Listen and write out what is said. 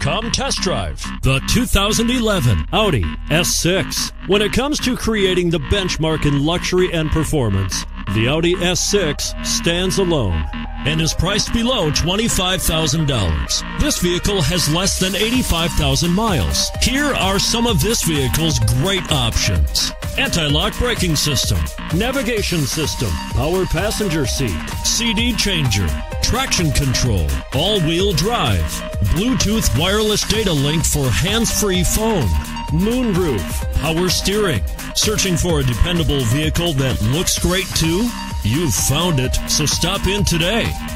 Come test drive the 2011 Audi S6. When it comes to creating the benchmark in luxury and performance, the Audi S6 stands alone and is priced below $25,000. This vehicle has less than 85,000 miles. Here are some of this vehicle's great options: anti-lock braking system, navigation system, power passenger seat, CD changer, traction control, all-wheel drive, Bluetooth wireless data link for hands-free phone, moonroof, power steering. Searching for a dependable vehicle that looks great too? You've found it, so stop in today.